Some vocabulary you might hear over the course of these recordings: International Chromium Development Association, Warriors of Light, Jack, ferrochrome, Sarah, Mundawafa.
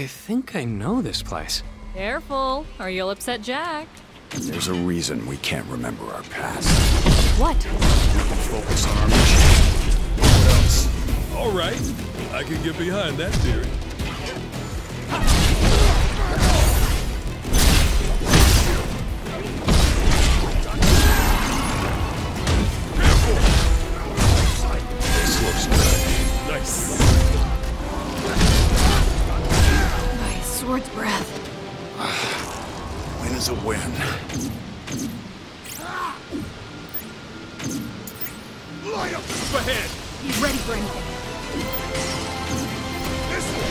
I think I know this place. Careful, or you'll upset Jack. And there's a reason we can't remember our past. What? We can focus on our mission. What else? All right, I can get behind that theory. This looks good. Nice. My sword's breath. Win is a win. Light up ahead! He's ready for anything. This one!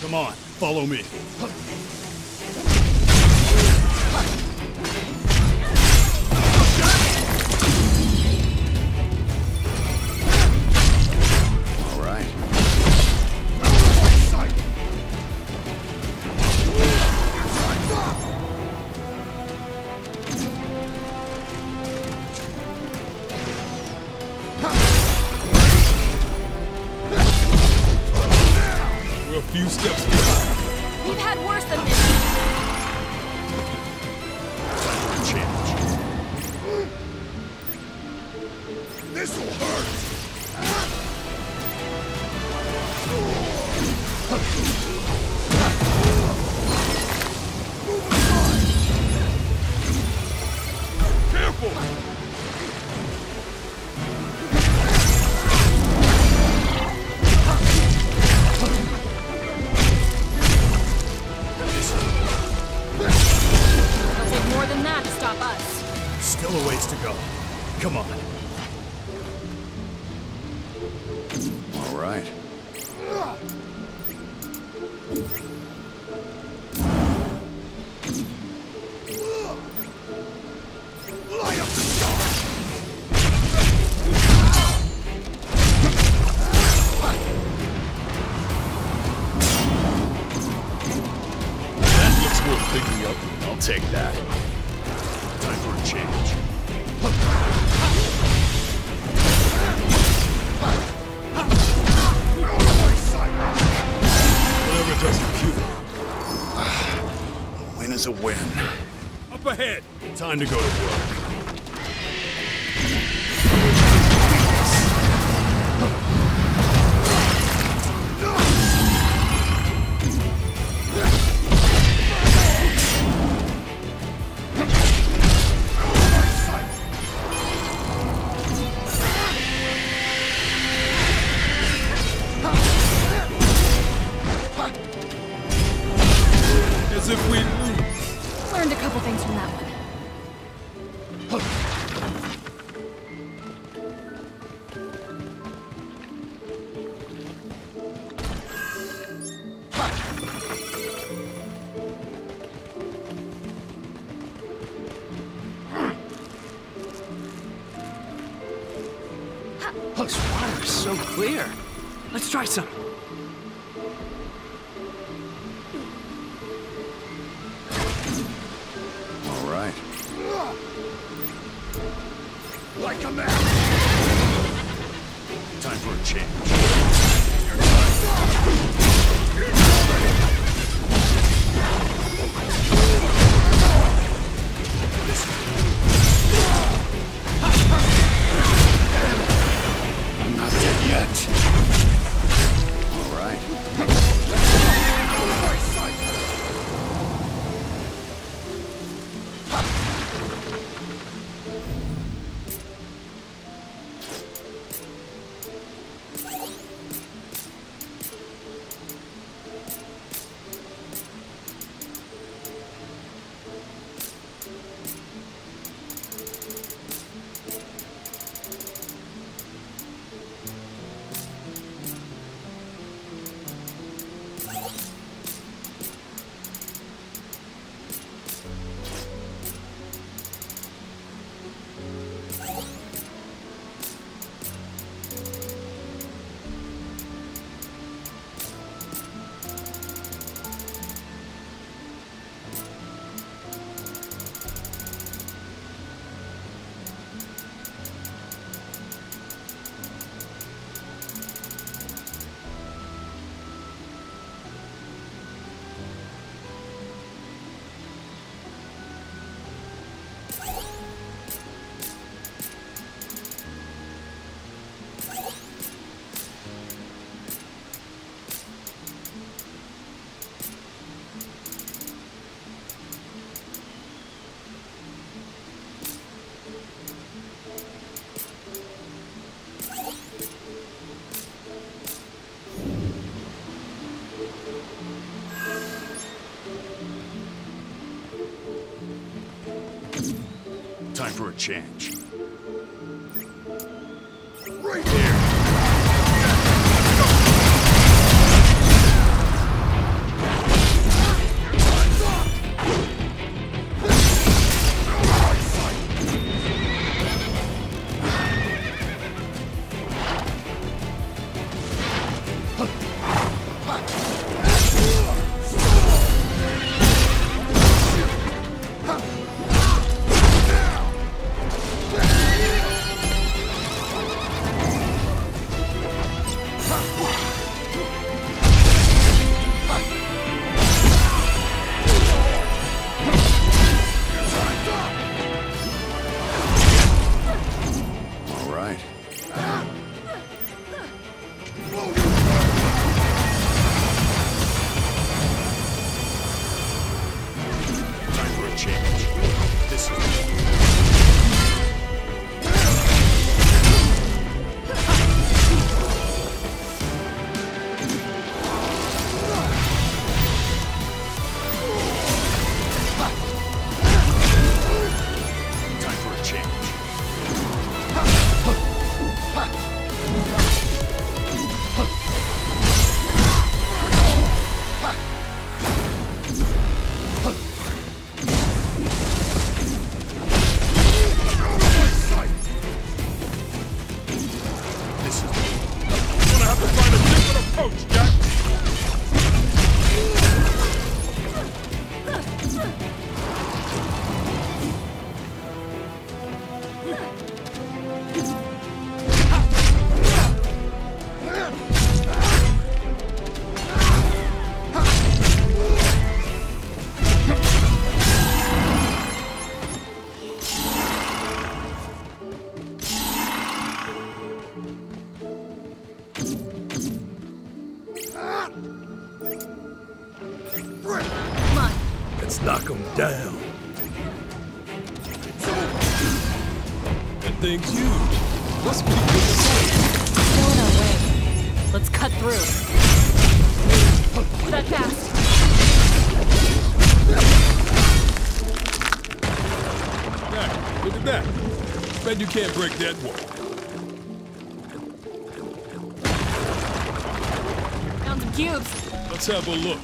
Come on, follow me. All right. We're a few steps behind. We've had worse than this. Change. This'll hurt. Move aside. Careful. Still a ways to go. Come on. All right. That looks worth picking up. I'll take that. Time for a change. Whatever doesn't kill. Win is a win. Up ahead. Time to go to work. Learned a couple things from that one. This water is so clear. Let's try some. Like a man. Time for a change. I'm not dead yet. All right. Time for a change. Right here! You can't break that wall. Found some cubes. Let's have a look.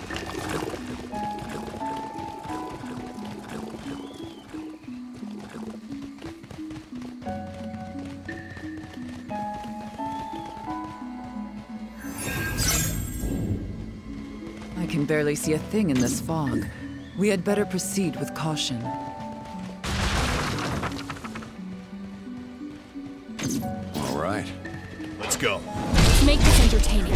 I can barely see a thing in this fog. We had better proceed with caution. Go. Let's make this entertaining.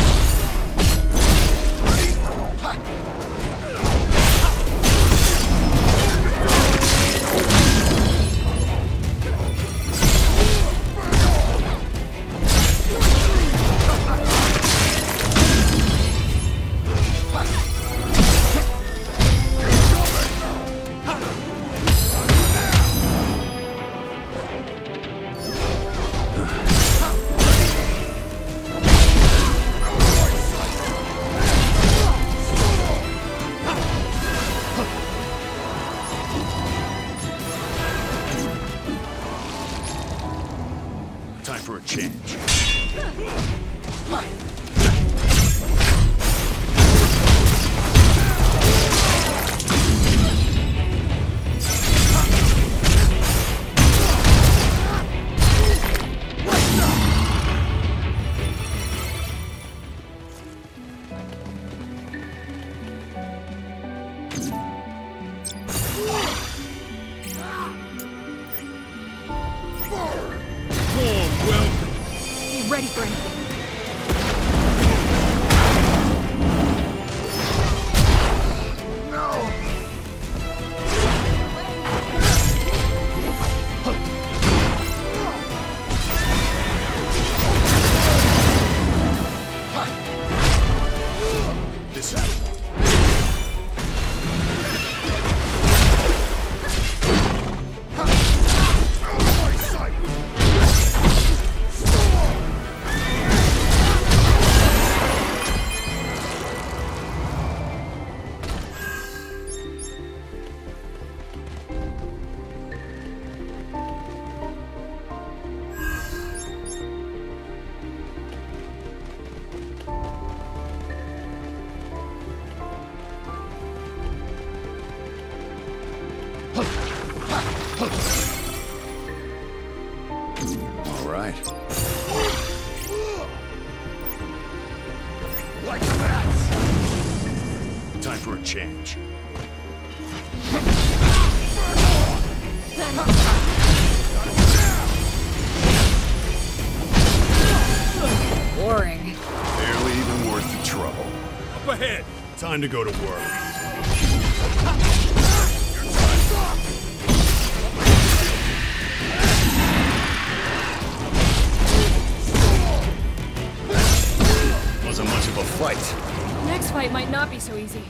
All right. Like that. Time for a change. Boring. Barely even worth the trouble. Up ahead. Time to go to work. Wasn't much of a fight. Next fight might not be so easy.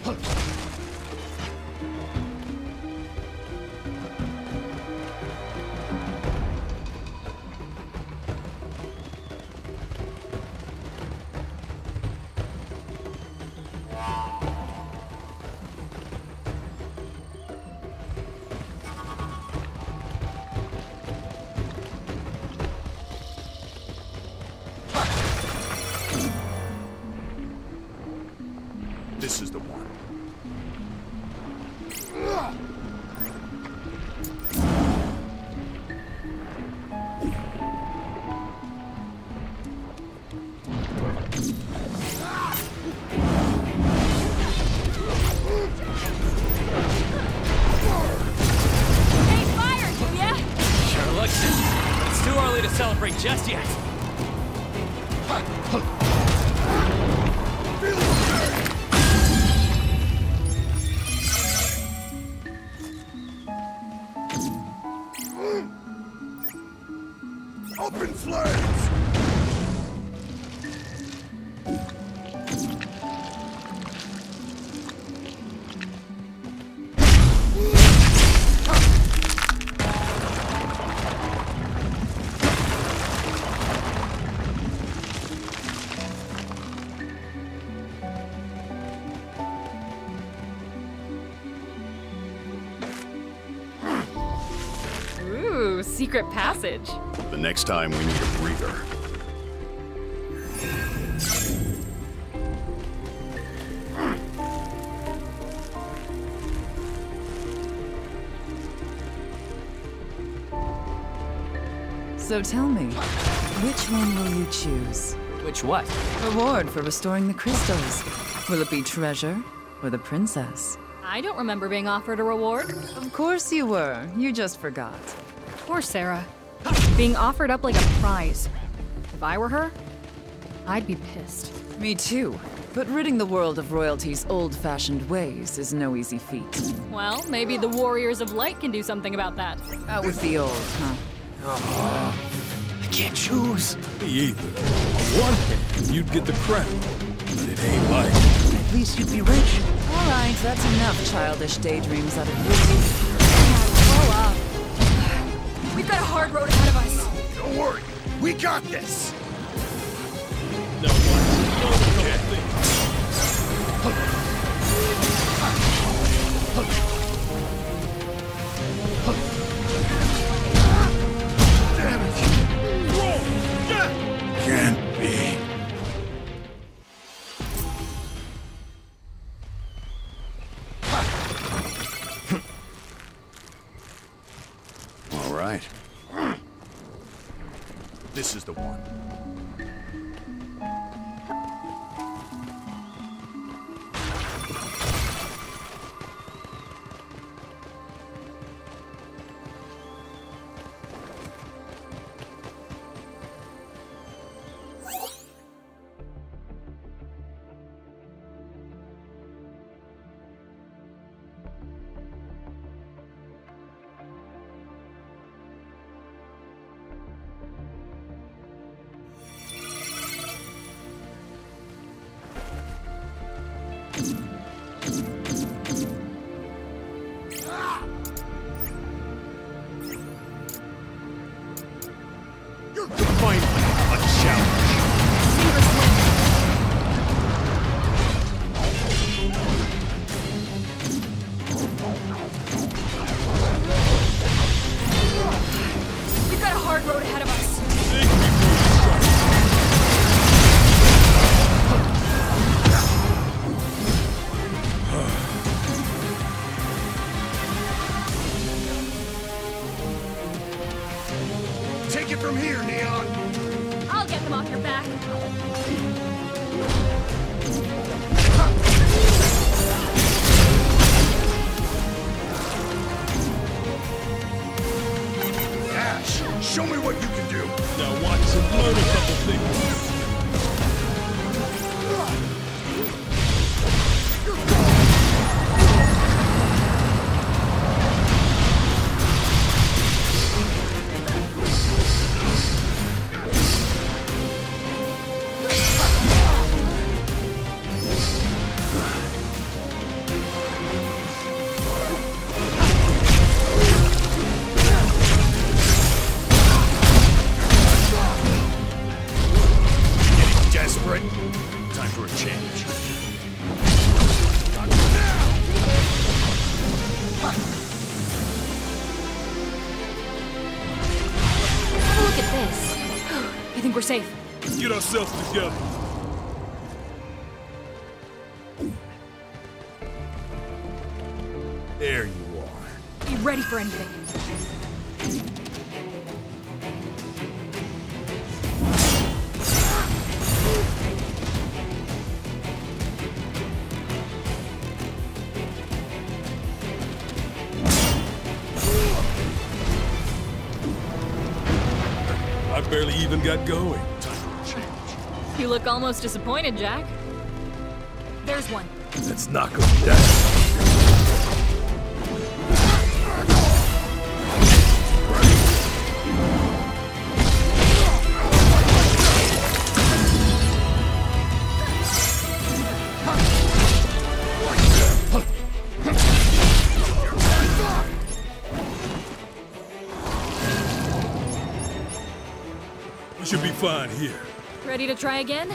This is the one. Hey, fire, Julia! Sure looks it. It's too early to celebrate just yet. Open flames! Ooh, secret passage. The next time we need a breather. So tell me, which one will you choose? Which what? Reward for restoring the crystals. Will it be treasure or the princess? I don't remember being offered a reward. Of course you were. You just forgot. Poor Sarah. Being offered up like a prize. If I were her, I'd be pissed. Me too. But ridding the world of royalty's old-fashioned ways is no easy feat. Well, maybe the Warriors of Light can do something about that. Out with the old, huh? I can't choose. Me either. On one hand, you'd get the crap. But it ain't like. At least you'd be rich. All right, that's enough childish daydreams out of you. Yeah, grow up. We've got a hard road ahead of us. Don't worry, we got this. No one. Okay. Right. This is the one. from here, Neon! I'll get them off your back. Ash, show me what you can do. Now watch some learn a couple things. Ourselves together. There you are. Be ready for anything. I barely even got going. You look almost disappointed, Jack. There's one. Let's knock him down. We should be fine here. Ready to try again?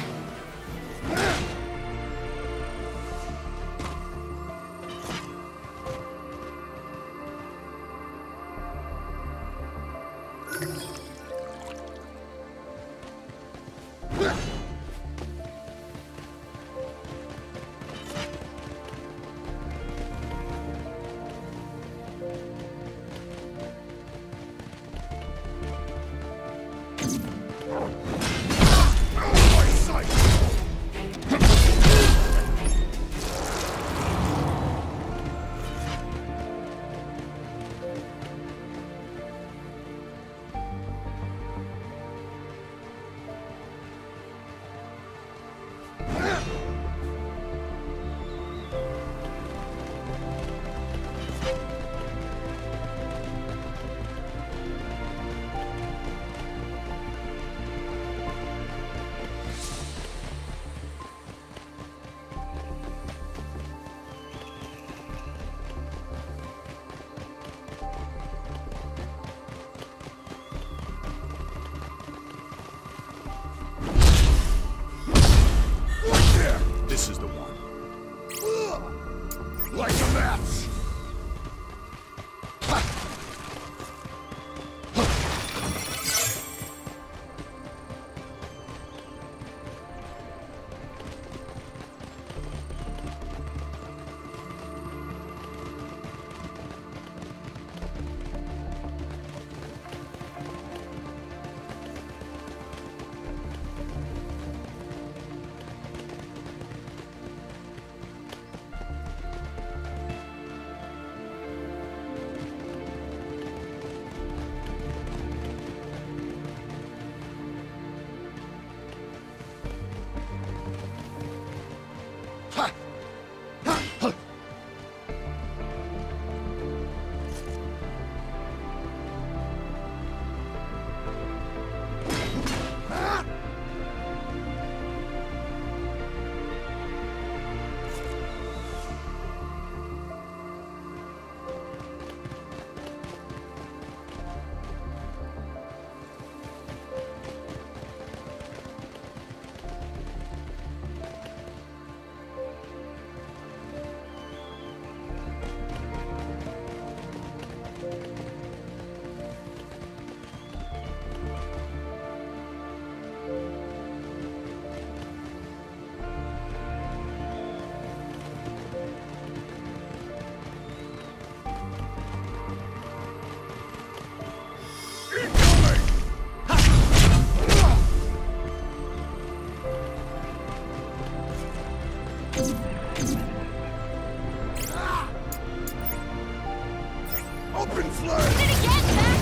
open flame! Did it again, Jack!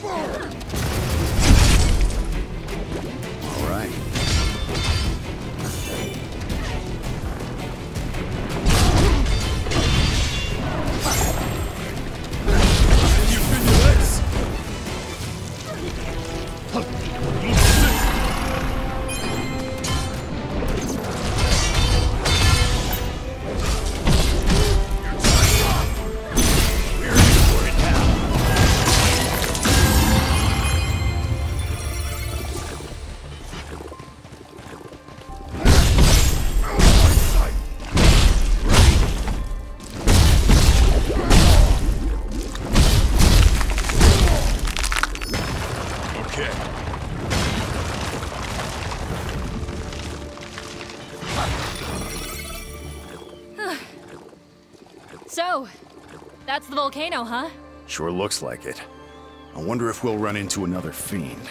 Burn! All right. Can you feel your legs? So, that's the volcano, huh? Sure looks like it. I wonder if we'll run into another fiend.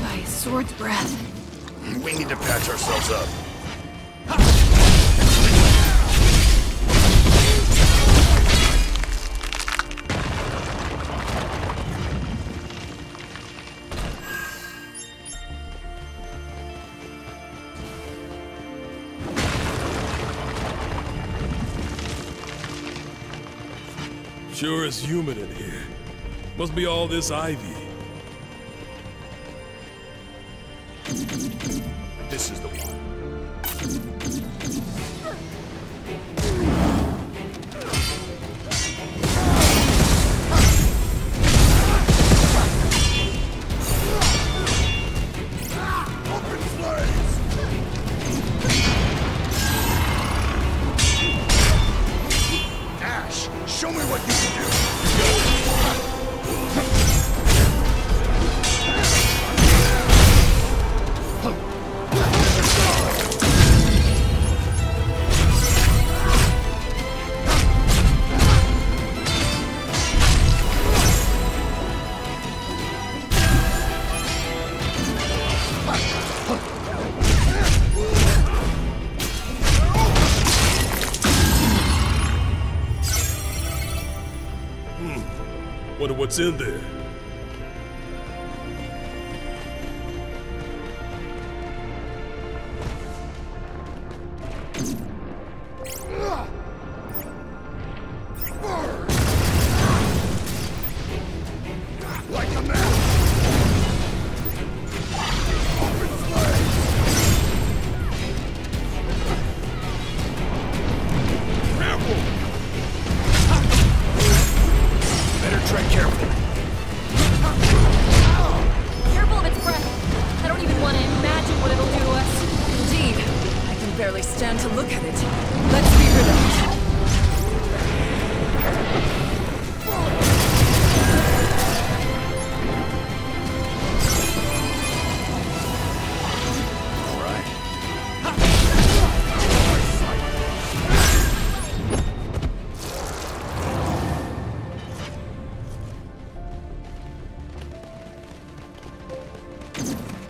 By a sword's breath. We need to patch ourselves up. Sure is humid in here. Must be all this ivy. This is the one. Open flames! Ash, show me what you can do. Go. Wonder what's in there. Barely stand to look at it. Let's be rid of it. All right.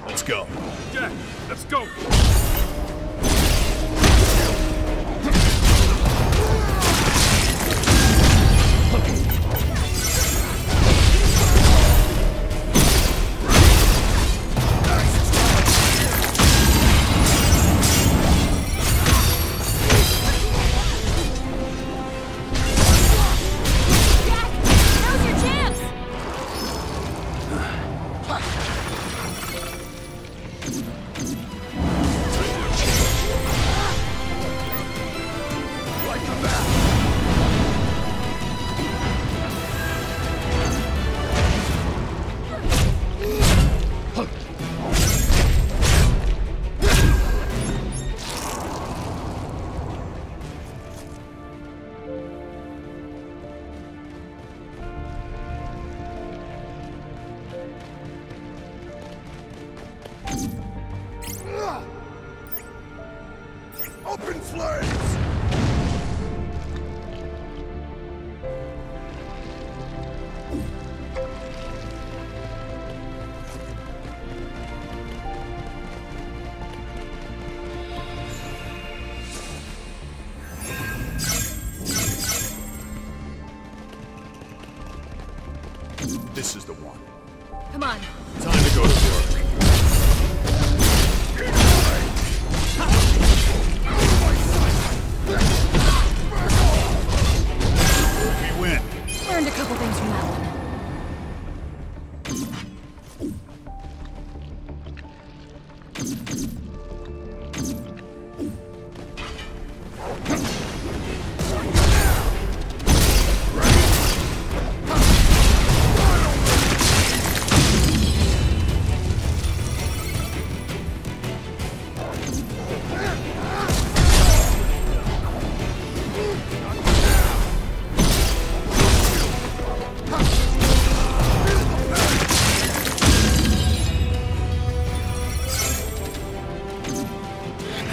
Let's go. Jack, let's go. Up in flames! This is the one. Come on. Time to go to work. Learned a couple things from that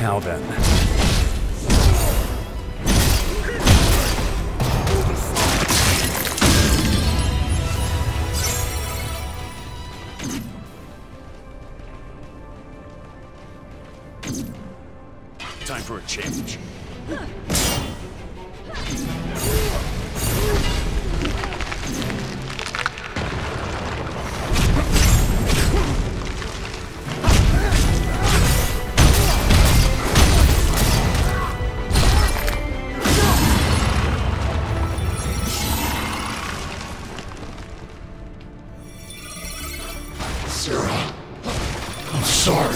now then. Time for a change. Sarah, I'm sorry.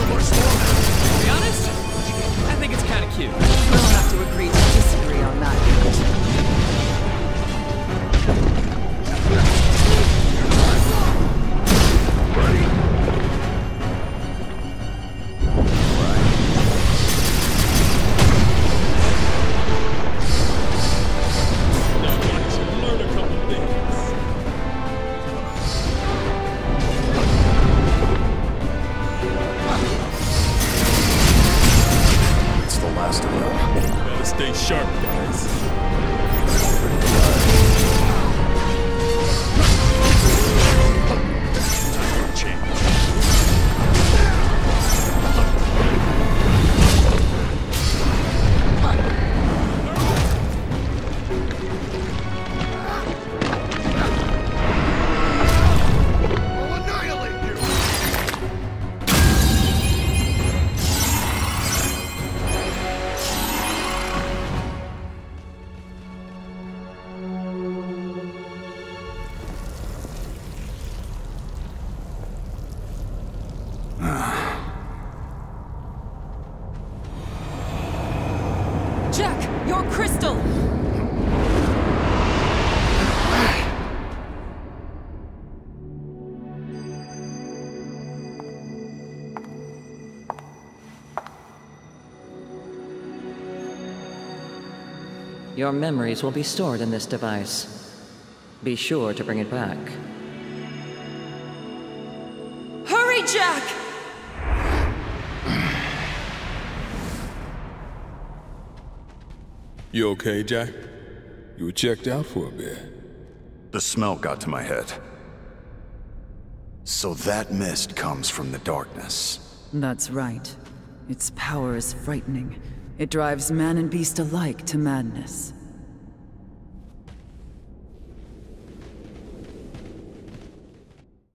much longer. To be honest, I think it's kind of cute. We'll have to agree to disagree on that. Ready? Jack, your crystal! Your memories will be stored in this device. Be sure to bring it back. Hurry, Jack! You okay, Jack? You were checked out for a bit. The smell got to my head. So that mist comes from the darkness. That's right. Its power is frightening. It drives man and beast alike to madness.